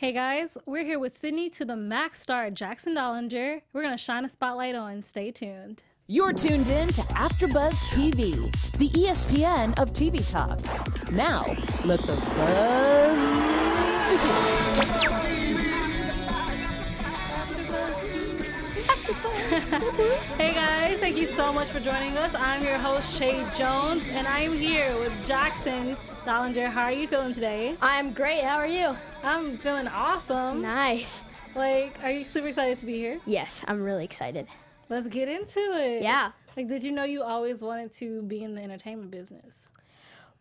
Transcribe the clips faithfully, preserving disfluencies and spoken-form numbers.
Hey guys, we're here with Sydney to the Max star Jackson Dollinger. We're gonna shine a spotlight on. Stay tuned. You're tuned in to AfterBuzz T V, the E S P N of T V talk. Now let the buzz begin. Hey guys, thank you so much for joining us. I'm your host Shay Jones, and I'm here with Jackson Dollinger. How are you feeling today? I'm great. How are you? I'm feeling awesome. Nice. Like, are you super excited to be here? Yes, I'm really excited. Let's get into it. Yeah. Like, did you know you always wanted to be in the entertainment business?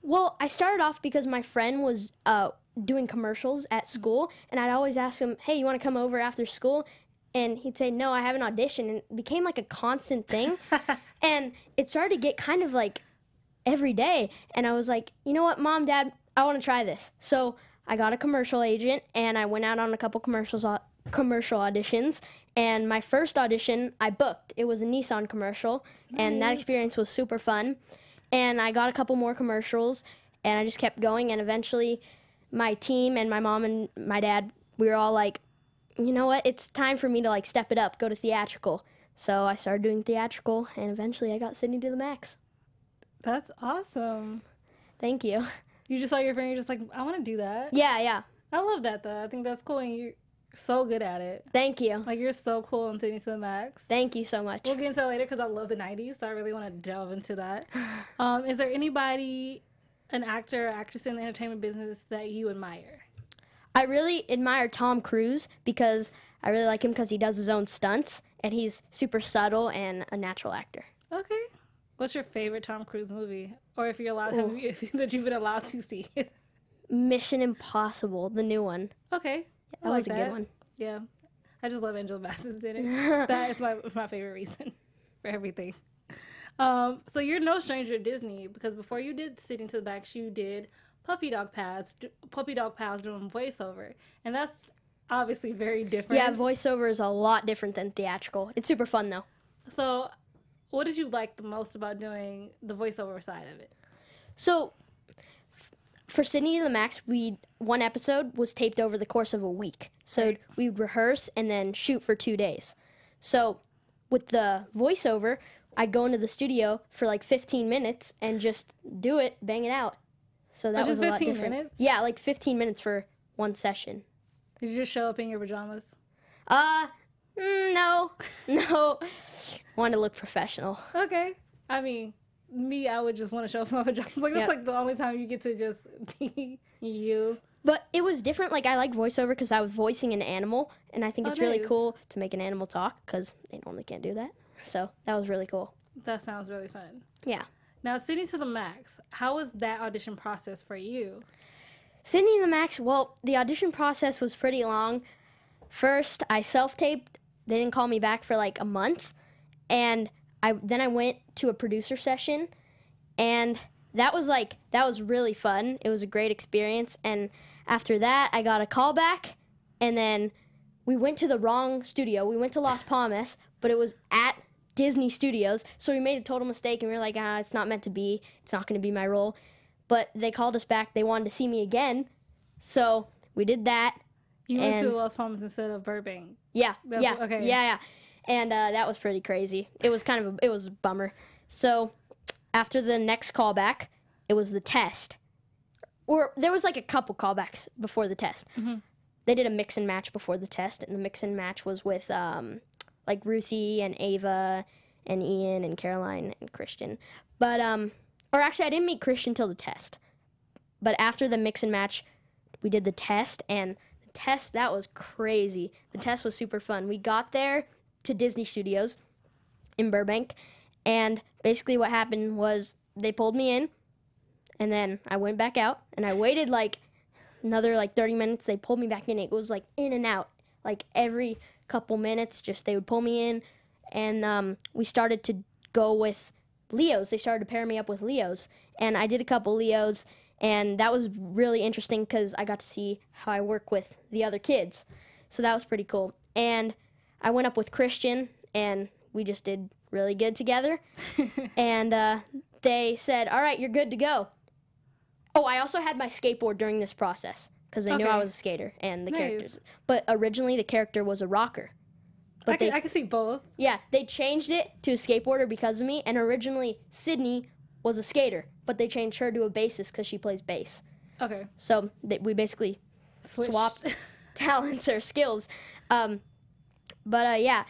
Well, I started off because my friend was uh, doing commercials at school, and I'd always ask him, hey, you want to come over after school? And he'd say, no, I have an audition. And it became like a constant thing. And it started to get kind of like every day, and I was like, you know what, Mom, Dad, I want to try this. So I got a commercial agent, and I went out on a couple commercials, commercial auditions, and my first audition I booked. It was a Nissan commercial. Nice. And that experience was super fun, and I got a couple more commercials, and I just kept going, and eventually my team and my mom and my dad, we were all like, you know what, it's time for me to like step it up, go to theatrical. So I started doing theatrical, and eventually I got Sydney to the Max. That's awesome. Thank you. You just saw your friend, you're just like, I want to do that. Yeah, yeah. I love that, though. I think that's cool, and you're so good at it. Thank you. Like, you're so cool on Sydney to the Max. Thank you so much. We'll get into that later because I love the nineties, so I really want to delve into that. um, is there anybody, an actor or actress in the entertainment business that you admire? I really admire Tom Cruise because I really like him because he does his own stunts, and he's super subtle and a natural actor. Okay. What's your favorite Tom Cruise movie, or if you're allowed to, that you've been allowed to see? Mission Impossible, the new one. Okay, yeah, that like was that. a good one. Yeah, I just love Angela Bassett's in it. That is my my favorite reason for everything. Um, so you're no stranger to Disney, because before you did Sydney to the Max, you did Puppy Dog Pals, Puppy Dog Pals doing voiceover, and that's obviously very different. Yeah, voiceover is a lot different than theatrical. It's super fun though. So, what did you like the most about doing the voiceover side of it? So, f for Sydney to the Max, we one episode was taped over the course of a week. So we would rehearse and then shoot for two days. So with the voiceover, I'd go into the studio for like fifteen minutes and just do it, bang it out. So that oh, was a lot different. Minutes? Yeah, like fifteen minutes for one session. Did you just show up in your pajamas? Uh, no, no. Want to look professional. Okay. I mean, me, I would just want to show off my pajamas. Like, that's yep. like the only time you get to just be you. But it was different. Like, I like voiceover because I was voicing an animal, and I think oh, it's nice. really cool to make an animal talk because they normally can't do that. So that was really cool. That sounds really fun. Yeah. Now, Sydney to the Max, how was that audition process for you? Sydney to the Max, well, the audition process was pretty long. First, I self-taped. They didn't call me back for like a month. And I then I went to a producer session, and that was like that was really fun. It was a great experience. And after that, I got a call back, and then we went to the wrong studio. We went to Los Palmas, but it was at Disney Studios. So we made a total mistake, and we were like, ah, it's not meant to be. It's not going to be my role. But they called us back. They wanted to see me again, so we did that. You went to Los Palmas instead of Burbank. Yeah. That's, yeah. Okay. Yeah. Yeah. And uh, that was pretty crazy. It was kind of a, it was a bummer. So after the next callback, it was the test. Or there was like a couple callbacks before the test. Mm-hmm. They did a mix and match before the test, and the mix and match was with um, like Ruthie and Ava and Ian and Caroline and Christian. But um, or actually, I didn't meet Christian till the test. But after the mix and match, we did the test, and the test that was crazy. The test was super fun. We got there to Disney Studios in Burbank, and basically what happened was they pulled me in, and then I went back out, and I waited like another like thirty minutes. They pulled me back in. It was like in and out, like every couple minutes, just they would pull me in, and um, we started to go with Leos. They started to pair me up with Leos, and I did a couple Leos, and that was really interesting because I got to see how I work with the other kids, so that was pretty cool. And I went up with Christian, and we just did really good together. And uh, they said, all right, you're good to go. Oh, I also had my skateboard during this process. because they okay. knew I was a skater and the nice. characters. But originally the character was a rocker. But I, they, could, I could see both. Yeah, they changed it to a skateboarder because of me, and originally Sydney was a skater, but they changed her to a bassist because she plays bass. Okay. So they, we basically Switched. swapped talents or skills. Um, but uh, yeah,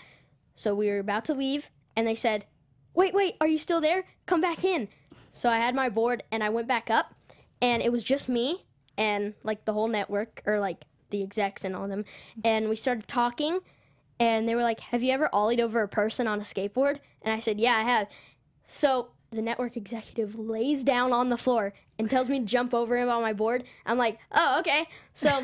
so we were about to leave, and they said, wait, wait, are you still there? Come back in. So I had my board, and I went back up, and it was just me and, like, the whole network, or, like, the execs and all them. And we started talking, and they were like, have you ever ollied over a person on a skateboard? And I said, yeah, I have. So the network executive lays down on the floor and tells me to jump over him on my board. I'm like, oh, okay. So,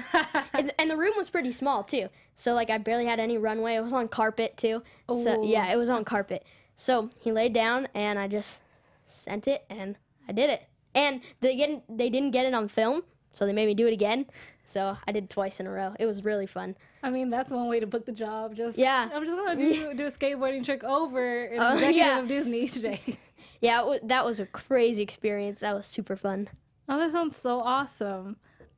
and, and the room was pretty small, too. So, like, I barely had any runway. It was on carpet, too. Ooh. So, yeah, it was on carpet. So he laid down, and I just sent it, and I did it. And they didn't, they didn't get it on film, so they made me do it again. So I did it twice in a row. It was really fun. I mean, that's one way to book the job. Just yeah. I'm just going to do, do a skateboarding trick over an uh, executive yeah. of Disney today. Yeah, w that was a crazy experience. That was super fun. Oh, that sounds so awesome.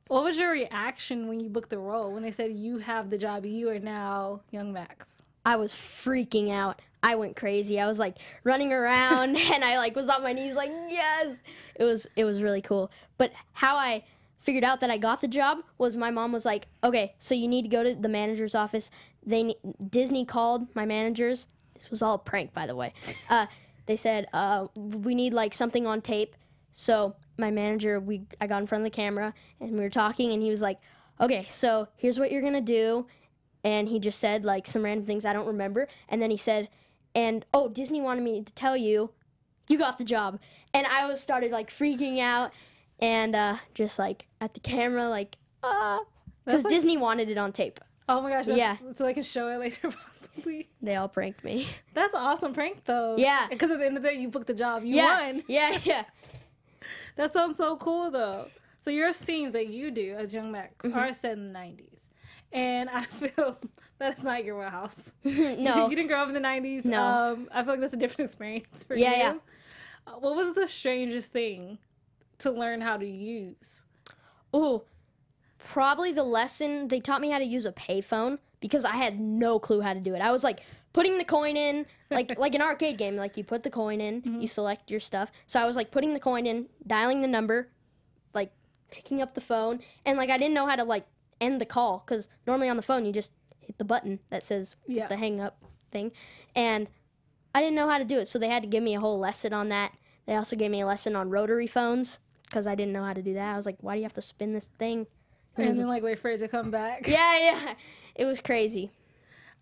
What was your reaction when you booked the role, when they said you have the job, you are now Young Max? I was freaking out. I went crazy. I was like running around and I like was on my knees like, yes. It was it was really cool. But how I figured out that I got the job was my mom was like, okay, so you need to go to the manager's office. They Disney called my managers. This was all a prank, by the way. Uh, they said, uh, we need like something on tape. So my manager, we I got in front of the camera and we were talking and he was like, okay, so here's what you're gonna do. And he just said like some random things I don't remember. And then he said, and oh, Disney wanted me to tell you, you got the job. And I was started like freaking out. And uh, just like at the camera, like, ah, uh, because like, Disney wanted it on tape. Oh my gosh, that's, yeah. So they can show it later, possibly. They all pranked me. That's an awesome prank, though. Yeah. Because at the end of the day, you booked the job, you yeah. won. Yeah, yeah. That sounds so cool, though. So your scenes that you do as Young Max mm-hmm. are set in the nineties, and I feel that's not your wheelhouse. No, you didn't grow up in the nineties. No, um, I feel like that's a different experience for yeah, you. Yeah, yeah. Uh, what was the strangest thing to learn how to use? Ooh, probably the lesson they taught me how to use a payphone because I had no clue how to do it. I was like putting the coin in, like like an arcade game, like you put the coin in, mm-hmm. you select your stuff. So I was like putting the coin in, dialing the number, like picking up the phone, and like I didn't know how to like end the call because normally on the phone you just hit the button that says yeah. the hang up thing, and I didn't know how to do it. So they had to give me a whole lesson on that. They also gave me a lesson on rotary phones. Because I didn't know how to do that. I was like, why do you have to spin this thing? And, and then, like, wait for it to come back. Yeah, yeah. It was crazy.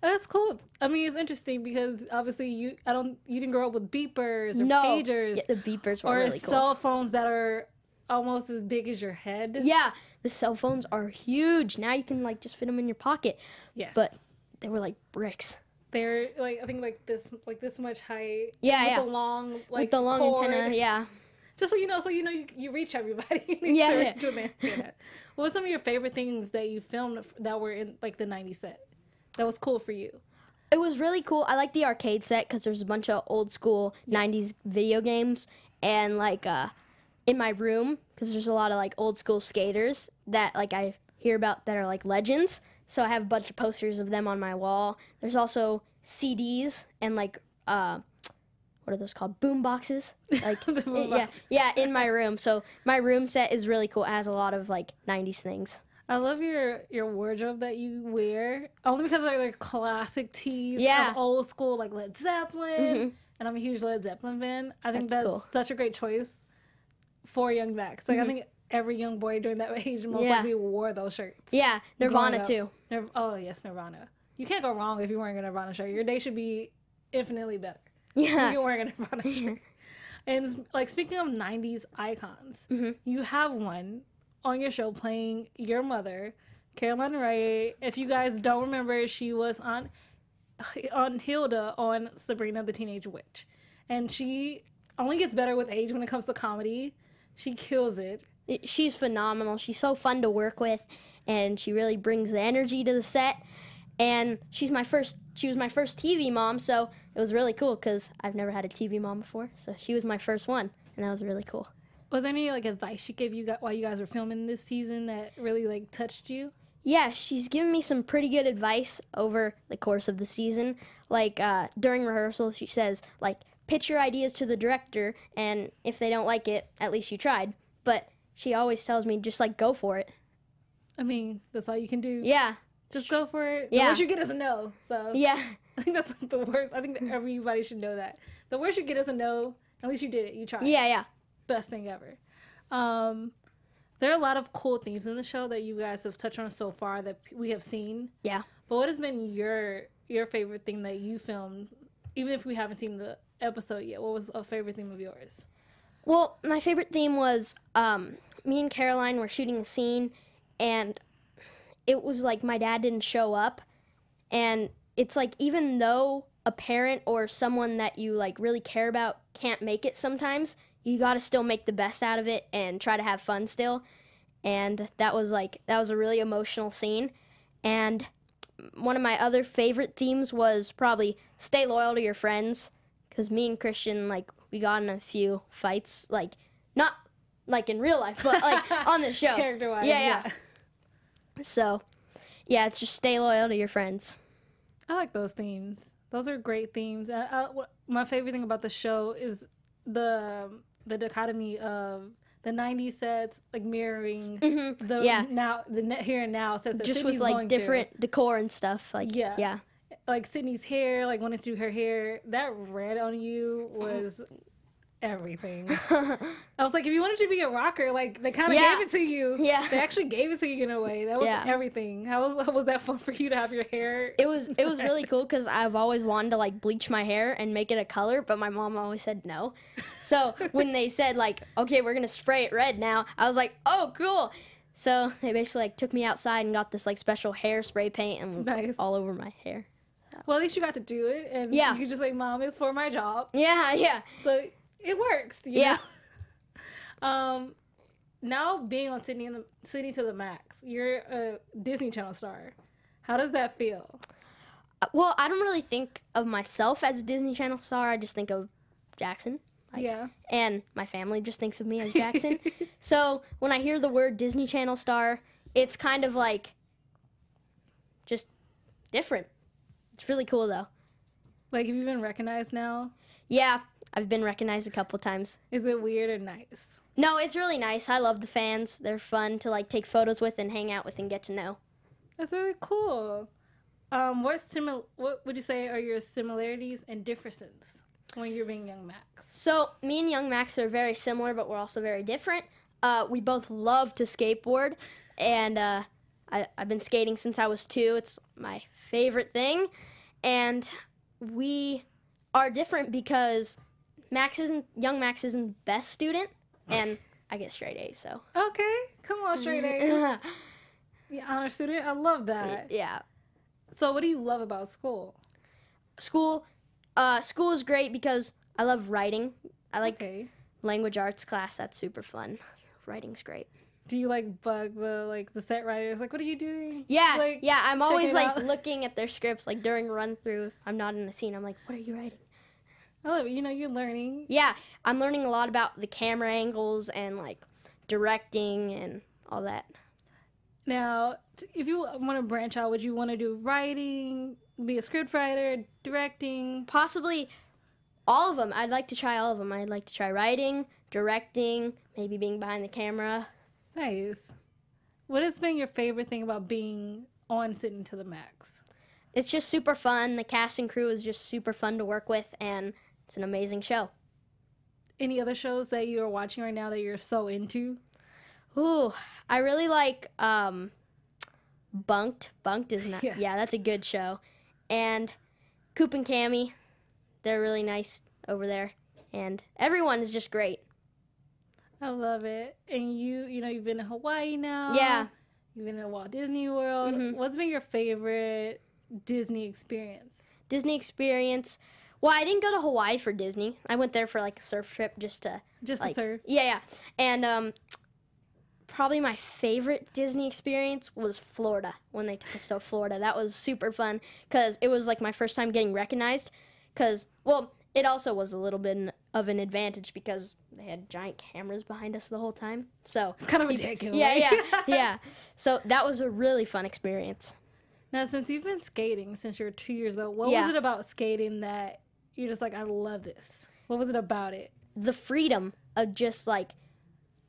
That's cool. I mean, it's interesting because, obviously, you I don't you didn't grow up with beepers or no. pagers. Yeah, the beepers were or really cool. Or cell phones that are almost as big as your head. Yeah. The cell phones are huge. Now you can, like, just fit them in your pocket. Yes. But they were like bricks. They're, like, I think, like, this like this much height. Yeah, with yeah. With the long, like, with the long cord. antenna, yeah. Just so you know, so you know you, you reach everybody. You need yeah, to reach yeah. them and what were some of your favorite things that you filmed that were in, like, the nineties set? That was cool for you? It was really cool. I like the arcade set because there's a bunch of old-school yeah. nineties video games. And, like, uh, in my room, because there's a lot of, like, old-school skaters that, like, I hear about that are, like, legends. So I have a bunch of posters of them on my wall. There's also C Ds and, like, uh... what are those called? Boom boxes. Like, boom yeah, boxes. yeah, in my room. So my room set is really cool. It has a lot of like nineties things. I love your your wardrobe that you wear, only because they're like, classic tees, yeah, of old school, like Led Zeppelin, mm-hmm. and I'm a huge Led Zeppelin fan. I think that's, that's cool. Such a great choice for Young Max. Like mm-hmm. I think every young boy during that age most yeah. likely wore those shirts. Yeah, Nirvana too. Nir oh yes, Nirvana. You can't go wrong if you're wearing a Nirvana shirt. Your day should be infinitely better. Yeah. You're wearing a Nirvana shirt. And, like, speaking of nineties icons, mm-hmm. you have one on your show playing your mother, Caroline Ray. If you guys don't remember, she was on, on Hilda on Sabrina the Teenage Witch. And she only gets better with age when it comes to comedy. She kills it. it she's phenomenal. She's so fun to work with, and she really brings the energy to the set. And she's my first, she was my first T V mom, so it was really cool because I've never had a T V mom before. So she was my first one, and that was really cool. Was there any like advice she gave you while you guys were filming this season that really like touched you? Yeah, she's given me some pretty good advice over the course of the season. Like uh, during rehearsal, she says like pitch your ideas to the director, and if they don't like it, at least you tried. But she always tells me just like go for it. I mean, that's all you can do. Yeah. Just go for it. Yeah. The worst you get is a no. So yeah, I think that's like, the worst. I think that everybody should know that. The worst you get is a no. At least you did it. You tried. Yeah, yeah. Best thing ever. Um, there are a lot of cool themes in the show that you guys have touched on so far that we have seen. Yeah. But what has been your your favorite thing that you filmed, even if we haven't seen the episode yet? What was a favorite theme of yours? Well, my favorite theme was um, me and Caroline were shooting a scene, and it was like my dad didn't show up, and it's like even though a parent or someone that you like really care about can't make it sometimes, you gotta still make the best out of it and try to have fun still. And that was like, that was a really emotional scene. And one of my other favorite themes was probably stay loyal to your friends, because me and Christian, like, we got in a few fights, like, not like in real life, but like on the show. Character-wise, yeah, yeah, yeah. So, yeah, it's just stay loyal to your friends. I like those themes. Those are great themes. I, I, my favorite thing about the show is the... the dichotomy of the nineties sets, like mirroring mm-hmm. the yeah. now, the here and now sets. That just Sydney's with like different through. decor and stuff. Like yeah, yeah. Like Sydney's hair, like wanting to do her hair. That red on you was everything. I was like, if you wanted to be a rocker, like they kind of yeah. gave it to you. Yeah, they actually gave it to you in a way. That was yeah. everything. How was, how was that fun for you to have your hair? It was. It was really cool because I've always wanted to like bleach my hair and make it a color, but my mom always said no. So when they said like, okay, we're gonna spray it red now, I was like, oh, cool. So they basically like took me outside and got this like special hair spray paint and was nice. like, all over my hair. So. Well, at least you got to do it, and yeah. you could just like, mom, it's for my job. Yeah, yeah. So. It works, you yeah. know? Um, now being on Sydney and the Sydney to the Max, you're a Disney Channel star. How does that feel? Well, I don't really think of myself as a Disney Channel star. I just think of Jackson. Like, yeah. And my family just thinks of me as Jackson. So when I hear the word Disney Channel star, it's kind of like just different. It's really cool though. Like, have you been recognized now? Yeah. I've been recognized a couple times. Is it weird or nice? No, it's really nice. I love the fans. They're fun to like take photos with and hang out with and get to know. That's really cool. Um, what simil- What would you say are your similarities and differences when you're being Young Max? So me and Young Max are very similar, but we're also very different. Uh, we both love to skateboard, and uh, I, I've been skating since I was two. It's my favorite thing, and we are different because Max isn't, Young Max isn't the best student, and I get straight A's, so. Okay, come on, straight A's. The honor student, I love that. Yeah. So what do you love about school? School, uh, school is great because I love writing. I like okay. language arts class, that's super fun. Writing's great. Do you like bug the like the set writers? Like, what are you doing? Yeah, like, yeah, I'm always like out. looking at their scripts, like during run through, if I'm not in the scene, I'm like, what are you writing? I love it. You know, you're learning. Yeah, I'm learning a lot about the camera angles and, like, directing and all that. Now, if you want to branch out, would you want to do writing, be a scriptwriter, directing? Possibly all of them. I'd like to try all of them. I'd like to try writing, directing, maybe being behind the camera. Nice. What has been your favorite thing about being on Sydney to the Max? It's just super fun. The cast and crew is just super fun to work with, and it's an amazing show. Any other shows that you're watching right now that you're so into? Ooh, I really like um, Bunk'd. Bunk'd is not. Yes. Yeah, that's a good show. And Coop and Cami, they're really nice over there. And everyone is just great. I love it. And you, you know, you've been to Hawaii now. Yeah. You've been to Walt Disney World. Mm-hmm. What's been your favorite Disney experience? Disney experience. Well, I didn't go to Hawaii for Disney. I went there for like a surf trip just to just like, to surf. Yeah, yeah. And um, probably my favorite Disney experience was Florida when they took us to Florida. That was super fun because it was like my first time getting recognized. Because well, it also was a little bit of an advantage because they had giant cameras behind us the whole time. So it's kind of a dick giveaway. Yeah, yeah, yeah. So that was a really fun experience. Now, since you've been skating since you were two years old, what yeah. was it about skating that you're just like, I love this? What was it about it? The freedom of just like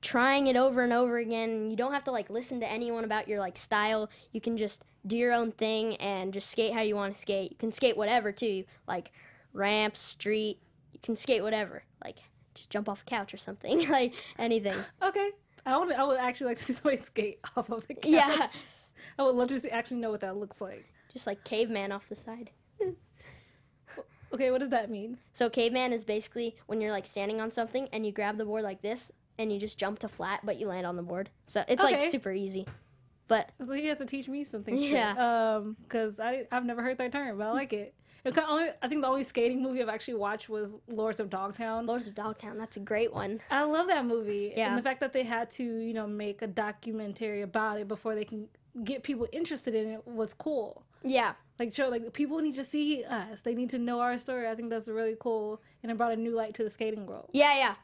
trying it over and over again. You don't have to like listen to anyone about your like style. You can just do your own thing and just skate how you want to skate. You can skate whatever too, like ramps, street. You can skate whatever, like just jump off a couch or something, like anything. Okay, I would, I would actually like to see somebody skate off of a couch. Yeah, I would love to see, actually know what that looks like. Just like caveman off the side. Okay, what does that mean? So caveman is basically when you're like standing on something and you grab the board like this and you just jump to flat, but you land on the board. So it's okay. like super easy. But so he has to teach me something. Yeah. Um, because I I've never heard that term, but I like it. It only, I think the only skating movie I've actually watched was Lords of Dogtown. Lords of Dogtown, that's a great one. I love that movie. Yeah. And the fact that they had to, you know, make a documentary about it before they can get people interested in it was cool. Yeah. Like, show, like, people need to see us. They need to know our story. I think that's really cool. And it brought a new light to the skating world. Yeah, yeah.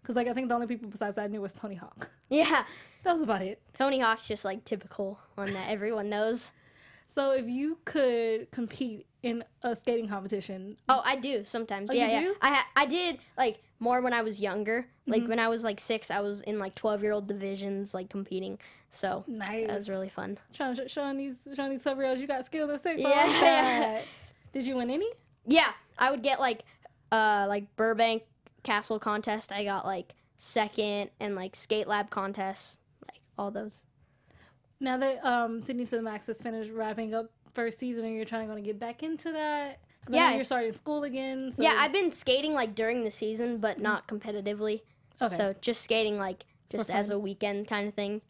Because, like, I think the only people besides that I knew was Tony Hawk. Yeah. That was about it. Tony Hawk's just, like, typical one that everyone knows. So if you could compete in a skating competition. Oh, I do sometimes. Oh, yeah, you yeah. Do? I ha I did like more when I was younger. Like mm-hmm. when I was like six, I was in like twelve-year-old divisions, like competing. So nice. That was really fun. Trying to sh showing these showing these twelve-year-olds you got skills at six. Yeah. Like that. Did you win any? Yeah, I would get like uh like Burbank Castle contest. I got like second, and like Skate Lab contest, like all those. Now that um, Sydney to the Max has finished wrapping up first season, and you're trying to get back into that. Yeah, you're starting school again. So yeah, I've been skating like during the season, but not competitively. Okay. So just skating like just as a weekend kind of thing.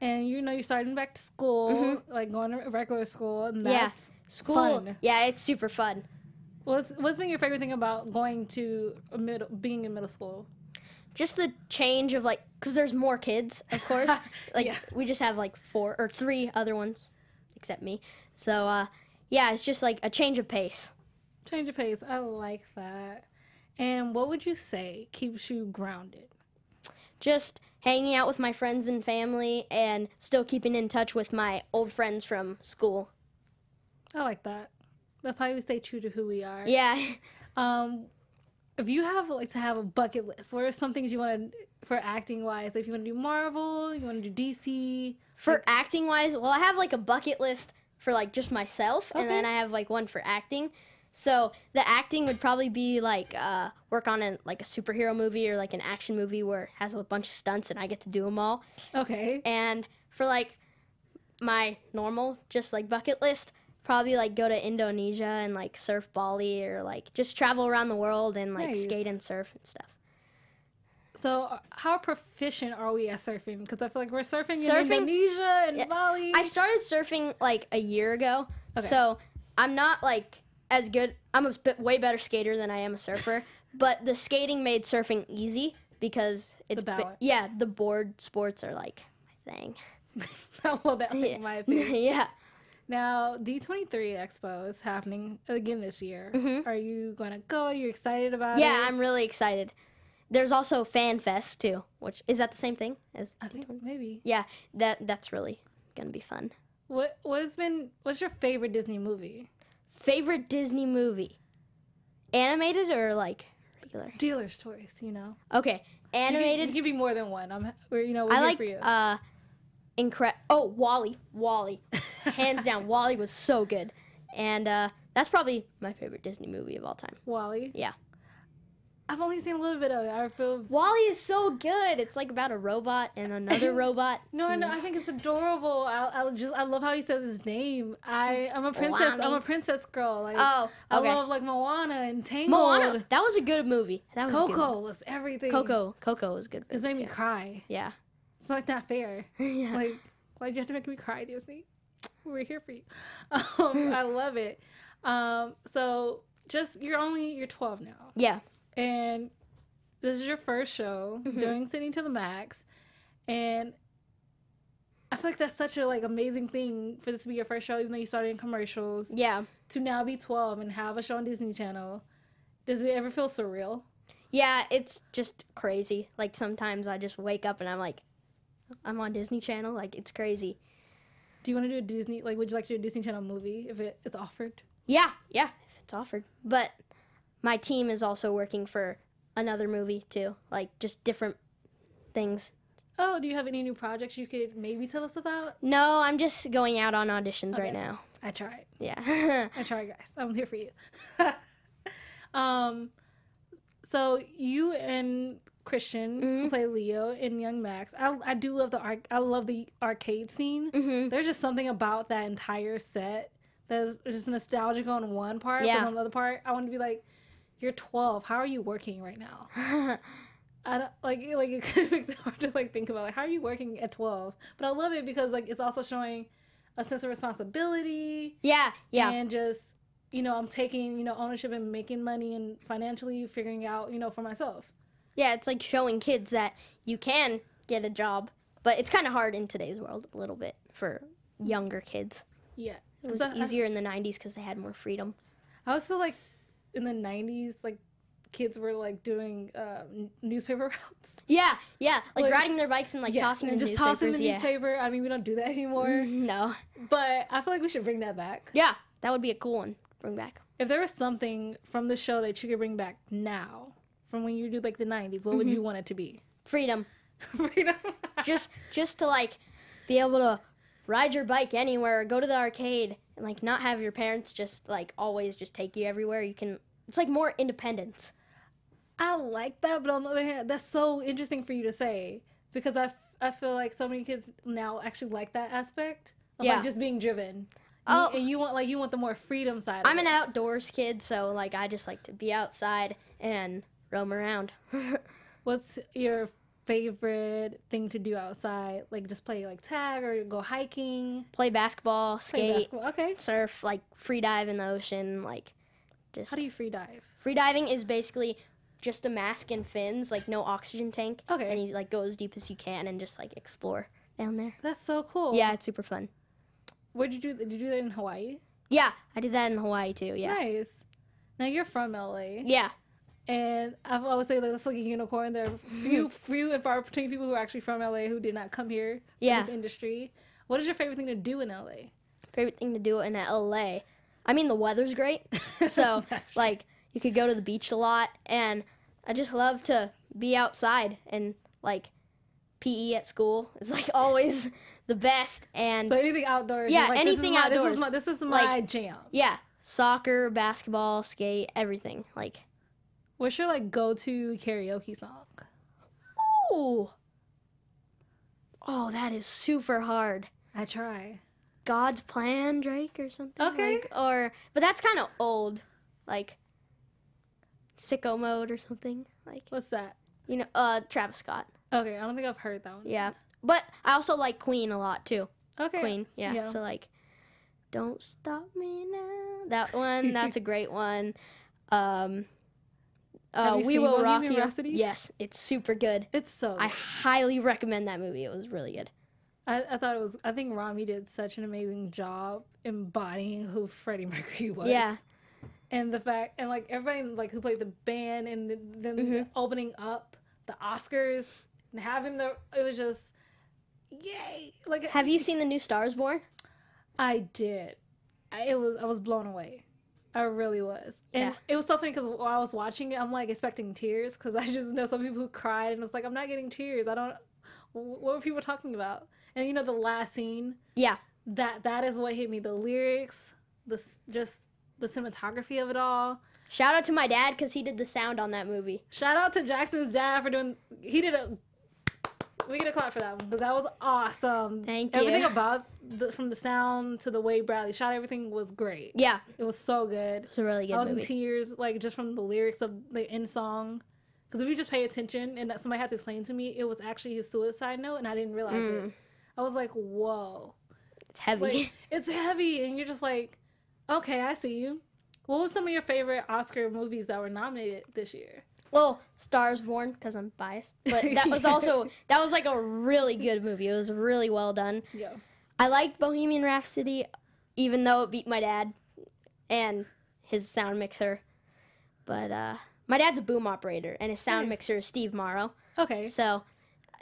And you know, you're starting back to school, mm-hmm. like going to regular school, and that's yeah. school. Fun. Yeah, it's super fun. What's What's been your favorite thing about going to a middle, being in middle school? Just the change of, like, because there's more kids, of course. Like, yeah. we just have, like, four or three other ones, except me. So, uh, yeah, it's just, like, a change of pace. Change of pace. I like that. And what would you say keeps you grounded? Just hanging out with my friends and family and still keeping in touch with my old friends from school. I like that. That's how we stay true to who we are. Yeah. Um... If you have, like, to have a bucket list, what are some things you want to, for acting-wise? Like, if you want to do Marvel, you want to do D C? For like, acting-wise, well, I have, like, a bucket list for, like, just myself, okay. and then I have, like, one for acting. So the acting would probably be, like, uh, work on, a, like, a superhero movie or, like, an action movie where it has a bunch of stunts and I get to do them all. Okay. And for, like, my normal, just, like, bucket list, probably, like, go to Indonesia and, like, surf Bali or, like, just travel around the world and, like, nice. Skate and surf and stuff. So how proficient are we at surfing? Because I feel like we're surfing, surfing in Indonesia and yeah. Bali. I started surfing, like, a year ago. Okay. So I'm not, like, as good. I'm a bit, way better skater than I am a surfer. But the skating made surfing easy because it's... The yeah, the board sports are, like, my thing. I love that, like, yeah. my opinion. Yeah. Now, D twenty-three Expo is happening again this year. Mm-hmm. Are you going to go? Are you excited about yeah, it? Yeah, I'm really excited. There's also Fan Fest, too, which is that the same thing as I think D twenty-three? Maybe. Yeah, that that's really going to be fun. What what has been what's your favorite Disney movie? Favorite Disney movie? Animated or like regular? Dealer's choice, you know. Okay, animated. It could be more than one. I'm we're, you know, we're I here like, for you. Uh, Incre oh, WALL-E. WALL-E. Hands down, WALL-E was so good. And uh, that's probably my favorite Disney movie of all time. WALL-E? Yeah. I've only seen a little bit of it. I feel WALL-E is so good. It's like about a robot and another robot. No, no, I think it's adorable. I, I just I love how he says his name. I I'm a princess. Moana. I'm a princess girl. Like, oh, okay. I love like Moana and Tangled. Moana, that was a good movie. That was Coco a good was everything. Coco, Coco was good. Just made me too. cry. Yeah. It's like not fair. Yeah. Like, why'd you have to make me cry, Disney? We're here for you. Um, I love it. Um, so just you're only you're twelve now. Yeah. And this is your first show mm-hmm. doing Sydney to the Max, and I feel like that's such a like amazing thing for this to be your first show, even though you started in commercials. Yeah. To now be twelve and have a show on Disney Channel, does it ever feel surreal? Yeah, it's just crazy. Like, sometimes I just wake up and I'm like, I'm on Disney Channel. Like, it's crazy. Do you want to do a Disney, like, would you like to do a Disney Channel movie if it, it's offered? Yeah, yeah, if it's offered. But my team is also working for another movie, too. Like, just different things. Oh, do you have any new projects you could maybe tell us about? No, I'm just going out on auditions okay. right now. I tried. Yeah. I tried, guys. I'm here for you. um, so you and Christian mm-hmm. play Leo in Young Max. I, I do love the arc. I love the arcade scene. Mm-hmm. There's just something about that entire set that's just nostalgic on one part, yeah. but on the other part, I want to be like, "You're twelve. How are you working right now?" I don't, like like it kind of makes it hard to like think about like how are you working at twelve, but I love it because like it's also showing a sense of responsibility. Yeah, yeah. And just you know I'm taking you know ownership and making money and financially figuring out you know for myself. Yeah, it's like showing kids that you can get a job, but it's kind of hard in today's world a little bit for younger kids. Yeah, it was I, easier I, in the nineties because they had more freedom. I always feel like in the nineties like. Kids were like doing uh, newspaper routes. Yeah, yeah, like, like riding their bikes and like yeah, tossing and the just tossing the newspaper. Yeah. I mean, we don't do that anymore. Mm, no, but I feel like we should bring that back. Yeah, that would be a cool one. Bring back. If there was something from the show that you could bring back now, from when you do like the nineties, what mm-hmm. would you want it to be? Freedom. Freedom. just, just to like be able to ride your bike anywhere, or go to the arcade, and like not have your parents just like always just take you everywhere. You can. It's like more independence. I like that, but on the other hand, that's so interesting for you to say because I, f I feel like so many kids now actually like that aspect of yeah. like just being driven. Oh, and you want like you want the more freedom side. I'm of it. An outdoors kid, so like I just like to be outside and roam around. What's your favorite thing to do outside? Like just play like tag or go hiking? Play basketball, skate, play basketball. Okay. Surf, like free dive in the ocean, like just. How do you free dive? Free diving is basically. Just a mask and fins, like no oxygen tank. Okay. And you like go as deep as you can and just like explore down there. That's so cool. Yeah, it's super fun. Where'd you do? Did you do that in Hawaii? Yeah, I did that in Hawaii too. Yeah. Nice. Now you're from L A. Yeah. And I've always say like, that's like a unicorn. There are few, few and far between people who are actually from L A who did not come here. Yeah. In this industry. What is your favorite thing to do in L A? Favorite thing to do in L A. I mean, the weather's great, so like. You could go to the beach a lot, and I just love to be outside, and, like, P E at school is, like, always the best. And so anything outdoors. Yeah, like, anything this my, outdoors. This is my, this is my like, jam. Yeah, soccer, basketball, skate, everything. Like, what's your, like, go-to karaoke song? Oh, oh, that is super hard. I try. God's Plan, Drake, or something. Okay. Like, or, but that's kind of old, like. Sicko Mode or something like. What's that? You know, uh, Travis Scott. Okay, I don't think I've heard that one. Yeah, but I also like Queen a lot too. Okay. Queen, yeah. yeah. So like, Don't Stop Me Now. That one, that's a great one. Um, uh, Have you We seen Will Bohemian Rock You. Rhapsody? Yes, it's super good. It's so. Good. I highly recommend that movie. It was really good. I, I thought it was. I think Rami did such an amazing job embodying who Freddie Mercury was. Yeah. And the fact, and like everybody like who played the band and then mm-hmm. opening up the Oscars and having the, it was just, yay. Like, have you seen the new Star Is Born? I did. I, it was, I was blown away. I really was. And yeah. it was so funny because while I was watching it, I'm like expecting tears because I just know some people who cried and was like, I'm not getting tears. I don't, what were people talking about? And you know, the last scene. Yeah. That, that is what hit me. The lyrics, the just. The cinematography of it all. Shout out to my dad because he did the sound on that movie. Shout out to Jackson's dad for doing. He did a. We get a clap for that one because that was awesome. Thank you. Everything about the, from the sound to the way Bradley shot everything was great. Yeah, it was so good. It was a really good. I was movie. in tears, like just from the lyrics of the end song. Because if you just pay attention, and that somebody had to explain to me, it was actually his suicide note, and I didn't realize mm. it. I was like, whoa. It's heavy. Like, it's heavy, and you're just like. Okay, I see you. What were some of your favorite Oscar movies that were nominated this year? Well, Star Is Born, because I'm biased. But that was also, that was like a really good movie. It was really well done. Yeah. I liked Bohemian Rhapsody, even though it beat my dad and his sound mixer. But uh, My dad's a boom operator, and his sound nice. mixer is Steve Morrow. Okay. So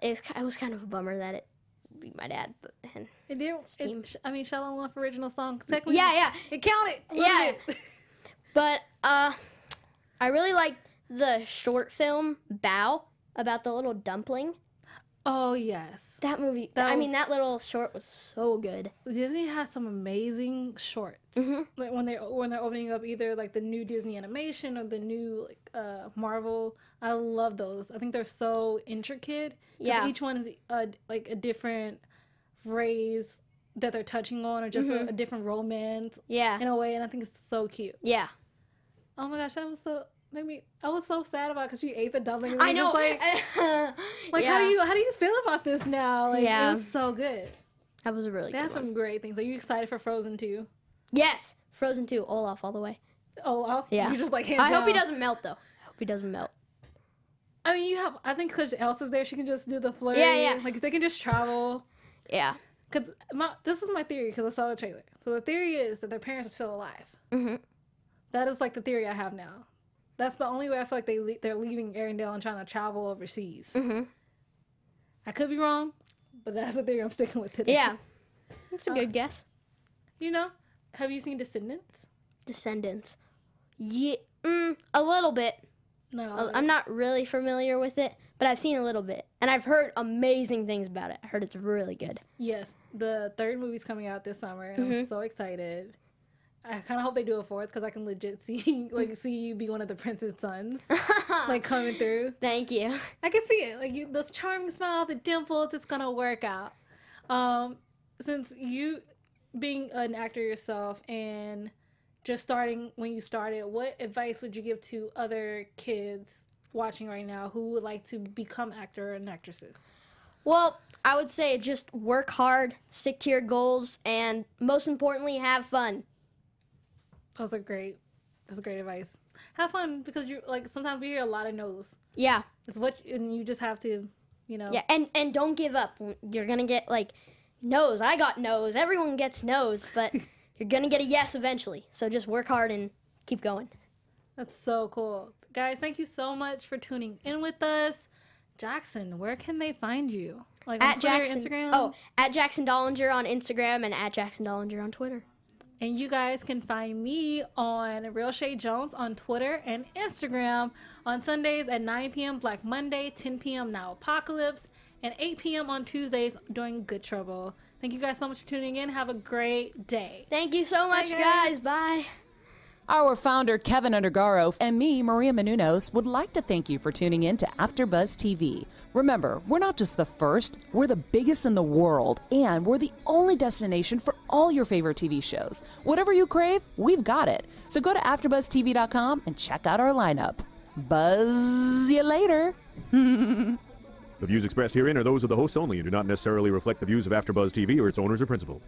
it was, it was kind of a bummer that it would be my dad. But, and it did. It, I mean, Shell and Luff original song. Technically, yeah, yeah. It counted. Yeah. Bit. But uh, I really liked the short film, Bow, about the little dumpling. Oh, yes. That movie. That I was, mean, that little short was so good. Disney has some amazing shorts. Mm-hmm. Like when, they, when they're opening up either like the new Disney animation or the new like, uh, Marvel. I love those. I think they're so intricate. Yeah. Each one is a, like a different phrase that they're touching on or just mm-hmm. a, a different romance. Yeah. In a way. And I think it's so cute. Yeah. Oh, my gosh. That was so... Made me, I was so sad about it because she ate the dumpling. I know. Like, like yeah. how do you how do you feel about this now? Like, yeah. It was so good. That was a really That's good That's some one. great things. Are you excited for Frozen two? Yes. Frozen two. Olaf all the way. Olaf? Yeah. You just like hands I down. hope he doesn't melt, though. I hope he doesn't melt. I mean, you have... I think because Elsa's there, she can just do the flirt. Yeah, yeah. Like, they can just travel. Yeah. Because this is my theory because I saw the trailer. So the theory is that their parents are still alive. Mm-hmm. That is, like, the theory I have now. That's the only way I feel like they le they're leaving Arendelle and trying to travel overseas. Mm-hmm. I could be wrong, but that's the theory I'm sticking with today. Yeah, that's a uh, good guess. You know, have you seen Descendants? Descendants, yeah, mm, a little bit. Not all a, I'm not really familiar with it, but I've seen a little bit, and I've heard amazing things about it. I heard it's really good. Yes, the third movie's coming out this summer, and mm-hmm. I'm so excited. I kind of hope they do a fourth because I can legit see like see you be one of the prince's sons, like coming through. Thank you. I can see it, like you, those charming smiles, the dimples. It's gonna work out. Um, since you being an actor yourself and just starting when you started, what advice would you give to other kids watching right now who would like to become actor and actresses? Well, I would say just work hard, stick to your goals, and most importantly, have fun. Those are great. That's great advice. Have fun because you like sometimes we hear a lot of no's. Yeah. It's what and you just have to, you know. Yeah, and and don't give up. You're gonna get like no's. I got no's. Everyone gets no's, but you're gonna get a yes eventually. So just work hard and keep going. That's so cool, guys. Thank you so much for tuning in with us. Jackson, where can they find you? Like on at Twitter, Jackson, Instagram. Oh, at Jackson Dollinger on Instagram and at Jackson Dollinger on Twitter. And you guys can find me on Real Shay Jones on Twitter and Instagram on Sundays at nine p m Black Monday, ten p m Now Apocalypse, and eight p m on Tuesdays doing Good Trouble. Thank you guys so much for tuning in. Have a great day. Thank you so much, Bye, guys. guys. Bye. Our founder, Kevin Undergaro, and me, Maria Menounos, would like to thank you for tuning in to AfterBuzz T V. Remember, we're not just the first, we're the biggest in the world, and we're the only destination for all your favorite T V shows. Whatever you crave, we've got it. So go to after buzz T V dot com and check out our lineup. Buzz you later. The views expressed herein are those of the hosts only and do not necessarily reflect the views of AfterBuzz T V or its owners or principals.